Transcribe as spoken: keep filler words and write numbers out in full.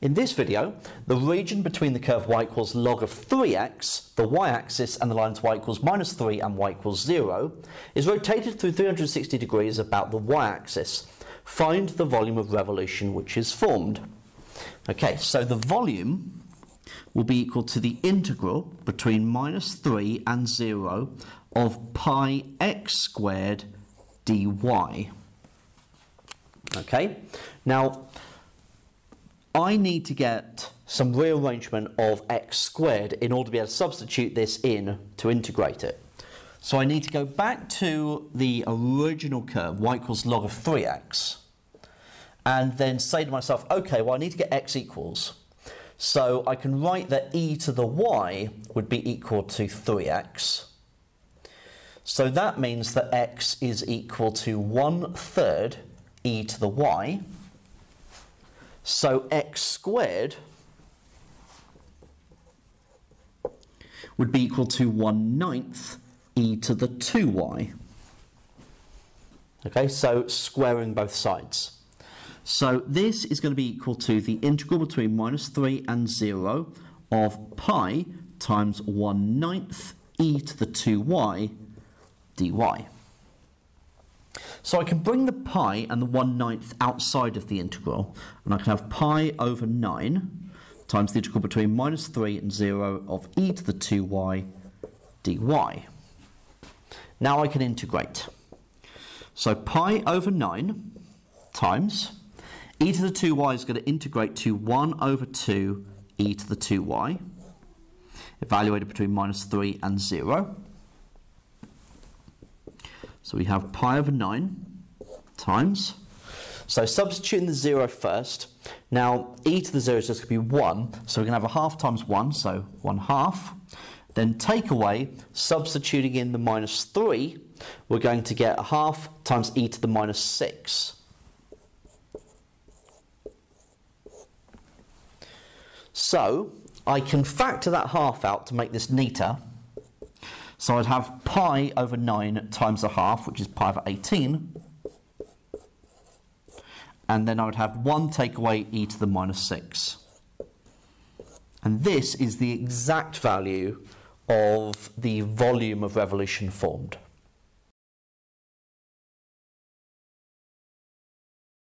In this video, the region between the curve y equals log of three x, the y-axis, and the lines y equals minus three and y equals zero is rotated through three hundred sixty degrees about the y-axis. Find the volume of revolution which is formed. Okay, so the volume will be equal to the integral between minus three and zero of pi x squared dy. Okay, now I need to get some rearrangement of x squared in order to be able to substitute this in to integrate it. So I need to go back to the original curve, y equals log of three x, and then say to myself, okay, well I need to get x equals. So I can write that e to the y would be equal to three x. So that means that x is equal to one third e to the y. So x squared would be equal to one ninth e to the two y. Okay, so squaring both sides. So this is going to be equal to the integral between minus three and zero of pi times one ninth e to the two y dy. So I can bring the pi and the one ninth outside of the integral, and I can have pi over nine times the integral between minus three and zero of e to the two y dy. Now I can integrate. So pi over nine times e to the two y is going to integrate to one over two e to the two y, evaluated between minus three and zero. So we have pi over nine times, so substituting the zero first. Now e to the zero is just going to be one, so we're going to have a half times one, so one half. Then take away, substituting in the minus three, we're going to get a half times e to the minus six. So I can factor that half out to make this neater. So I'd have pi over nine times a half, which is pi over eighteen. And then I would have one take away e to the minus six. And this is the exact value of the volume of revolution formed.